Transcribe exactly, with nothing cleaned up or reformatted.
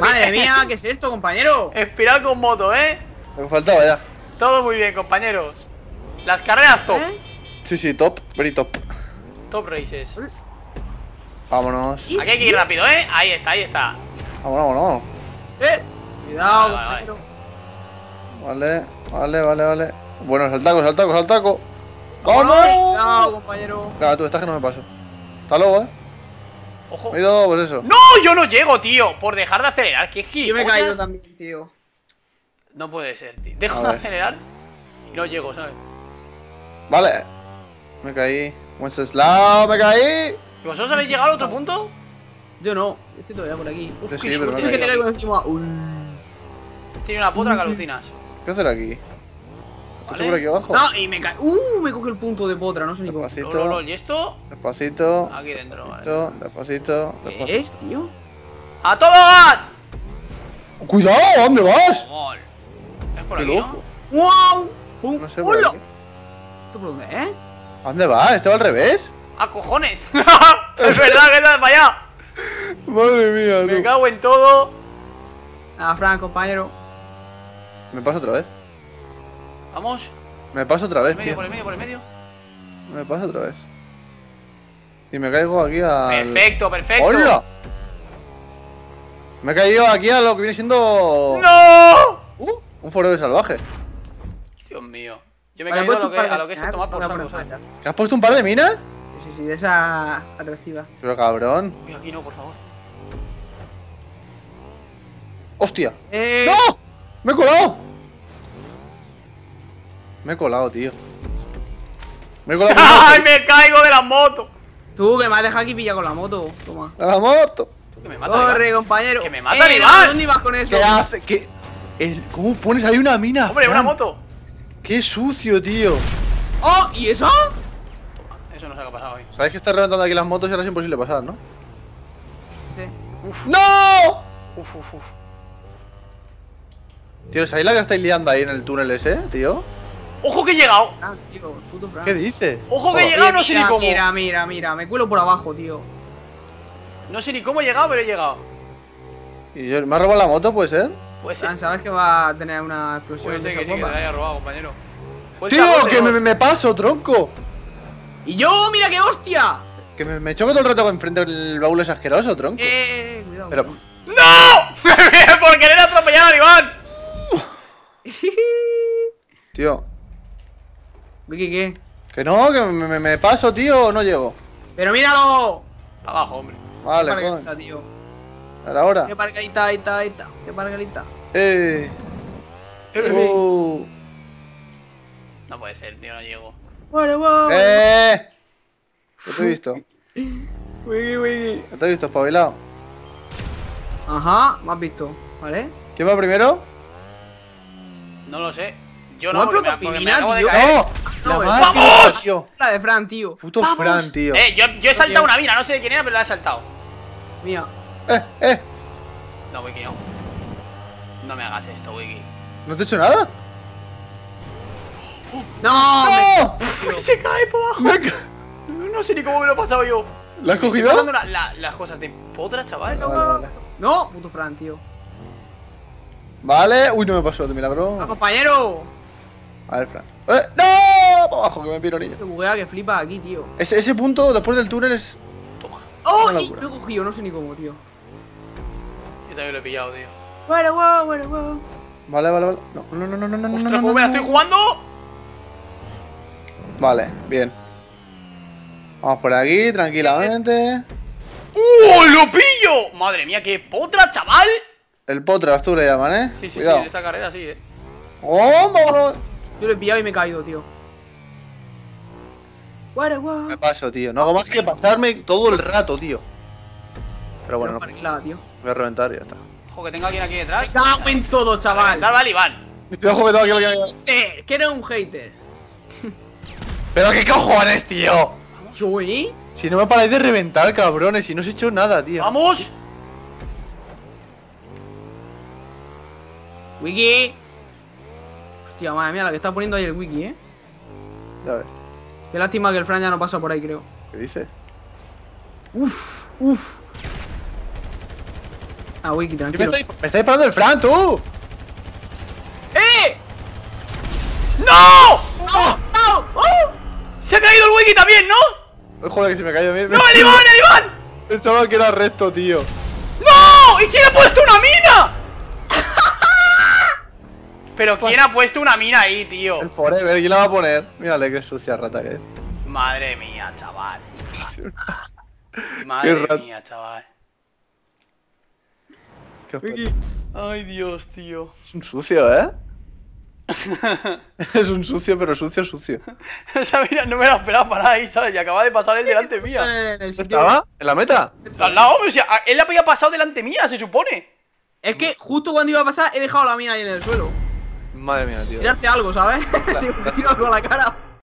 Madre mía, ¿qué es esto, compañero? Espiral con moto, ¿eh? Me faltaba ya. Todo muy bien, compañeros. Las carreras top. ¿Eh? Sí, sí, top, very top. Top races. Vámonos. Aquí hay que ir rápido, ¿eh? Ahí está, ahí está. Vámonos, vámonos. Eh. Cuidado, vale, compañero. Vale, vale, vale, vale. Bueno, saltaco, saltaco, saltaco. ¡Vamos! Cuidado, compañero. Claro, tú estás que no me paso. Hasta luego, ¿eh? Ojo. Me he ido, pues eso. No, yo no llego, tío. Por dejar de acelerar, qué gilipollas. Yo me he caído también, tío. No puede ser, tío. Dejo de acelerar y no llego, ¿sabes? Vale. Me caí. Buen slab, me caí. ¿Y vosotros habéis llegado al otro punto? Yo no. Estoy todavía por aquí. Uf, sí, qué pero me que te caigo encima. Uy. Tiene una potra que alucinas. ¿Qué hacer aquí? ¿Vale? Por aquí abajo. No, y me cae. Uh, me coge el punto de potra, no sé ni cómo. Despacito. ¿Y esto? Despacito. Aquí dentro, despacito, vale. Despacito, despacito. ¿Qué es, tío? ¡A todo gas! ¡Cuidado! ¿A dónde vas? ¡Gol! ¿Es por aquí, no? ¡Wow! ¡Un no sé culo! ¿Tú por dónde, eh? ¿A dónde va? ¿Este va al revés? ¡A cojones! ¡Es verdad que estás para allá! Madre mía, me tú. Cago en todo. Ah, Frank, compañero. ¿Me paso otra vez? Vamos. Me paso otra vez, por medio, tío. Por el medio, por el medio. Me paso otra vez. Y me caigo aquí a. Al... Perfecto, perfecto. ¡Hola! Me he caído aquí a lo que viene siendo. ¡No! Uh, un foro de salvaje. Dios mío. Yo me he vale, caído a lo, que, a lo que es tomar por saco. ¿Te has puesto un par de minas? Sí, sí, sí, de esa atractiva. Pero cabrón. Uy, aquí no, por favor. ¡Hostia! Eh... ¡No! ¡Me he colado! Me he colado, tío. Me he colado. ¡Ay, me caigo de la moto! Tú, que me has dejado aquí pilla con la moto. Toma. ¡A la moto! Tú, que me mata. ¡Corre, compañero! ¡Que me mata, eh, animal! ¿Dónde ibas con eso? ¿Qué hace? ¿Qué? El... ¿Cómo pones ahí una mina? ¡Hombre, Fran, una moto! ¡Qué sucio, tío! ¡Oh! ¿Y eso? Toma, eso nos ha pasado hoy. Sabes que está reventando aquí las motos y ahora es imposible pasar, ¿no? Sí. ¡Uf! ¡No! Uf, uf, uf. Tío, ¿sabéis la que estáis liando ahí en el túnel ese, tío? ¡Ojo que he llegado! Ah, tío, puto Frank. ¿Qué dices? ¡Ojo que he llegado! Oye, no sé mira, ni cómo. Mira, mira, mira, me cuelo por abajo, tío. No sé ni cómo he llegado, pero he llegado. ¿Y yo, me ha robado la moto, puede ser? Puede ser. ¿Sabes que va a tener una explosión? Puede ser que sí, que te la haya robado, compañero. ¡Tío, que me, me paso, tronco! ¡Y yo, mira qué hostia! Que me, me choco todo el rato enfrente del baúl es asqueroso, tronco. Eh, cuidado. Pero... ¡No! ¡Por querer atropellar al Iván! Tío. Vicky, ¿qué? Que no, que me, me, me paso, tío, no llego. ¡Pero míralo! Abajo, hombre. Vale, coño. Está, tío. ¿A la hora? Qué pargalita, ahí está, ahí está. Qué pargalita. Eh. Uh. No puede ser, tío, no llego. Bueno, bueno. Eh. ¿Qué te he visto? Wiggy, wiggy. ¿Qué te he visto, espabilado? Ajá, me has visto, ¿vale? ¿Quién va primero? No lo sé. Yo no, no, me, mina, me tío. No, no, la ¡vamos! Tío. Es la de Fran, tío. Puto ¡vamos! Fran, tío. Eh, yo, yo he saltado tío. Una mina, no sé de quién era, pero la he saltado. Mía. Eh, eh. No, Wiki, no. No me hagas esto, Wiki. ¿No te he hecho nada? ¡No! ¡No! Me... Se cae por abajo. Me ca... No sé ni cómo me lo he pasado yo. ¿La has cogido? La, la, las cosas de potra, chaval. Vale, vale, vale. No, puto Fran, tío. Vale. Uy, no me pasó de milagro. ¡Ah, compañero! A ver, Fran. ¡Eh! ¡No! Para abajo, que me piro niño. Se buguea que flipa aquí, tío. Ese, ese punto después del túnel es. Toma. ¡Oh! Lo he cogido, no sé ni cómo, tío. Yo también lo he pillado, tío. Bueno, bueno, bueno, bueno. Vale, vale, vale. No, no, no, no, no, no. ¡Ostras, cómo me la estoy jugando! Vale, bien. Vamos por aquí, tranquilamente. ¡Uh! ¡Lo pillo! ¡Madre mía, qué potra, chaval! El potra, tú le llaman, ¿eh? Sí, sí, cuidado. Sí, de esta carrera sí, eh. ¡Oh, vámonos! Yo lo he pillado y me he caído, tío. Me paso, tío. No hago más que pasarme todo el rato, tío. Pero bueno, no. Nada, tío. Voy a reventar y ya está. Ojo, que tengo alguien aquí detrás. ¡Me cago en todo, chaval! ¡Dale, vale, Iván! ¡Ojo, que tengo aquí alguien! ¡Hater! ¡Que eres un hater! ¡Pero qué cojones, tío! ¿Yo, eh? Si no me paráis de reventar, cabrones. Si no os he hecho nada, tío. ¡Vamos! Wiki. Hostia, madre mía, la que está poniendo ahí el Wiki, eh. Ya ves. Qué lástima que el Fran ya no pasa por ahí, creo. ¿Qué dices? Uff, uff. Ah, Wiki, tranquilo. Me está, me está disparando el Fran, tú. ¡Eh! ¡No! ¡No! ¡No! ¡Oh! Se ha caído el Wiki también, ¿no? Joder, que se me ha caído a mí. ¡No, el Iván, el Iván! Pensaba que era resto, tío. ¡No! ¿Y quién ha puesto una mina? Pero ¿quién ha puesto una mina ahí, tío? El Forever, ¿quién la va a poner? Mírale qué sucia rata que es. Madre mía, chaval. Madre mía, chaval. Wiki. Ay, Dios, tío. Es un sucio, ¿eh? Es un sucio, pero sucio, sucio. Esa mira, no me la esperaba para ahí, ¿sabes? Y acaba de pasar él delante mía. ¿Estaba? ¿En la meta? Al lado, o sea, él la había pasado delante mía, se supone. Es que justo cuando iba a pasar, he dejado la mina ahí en el suelo. Madre mía, tío. Tirarte algo, ¿sabes? Digo, tiro algo a la cara.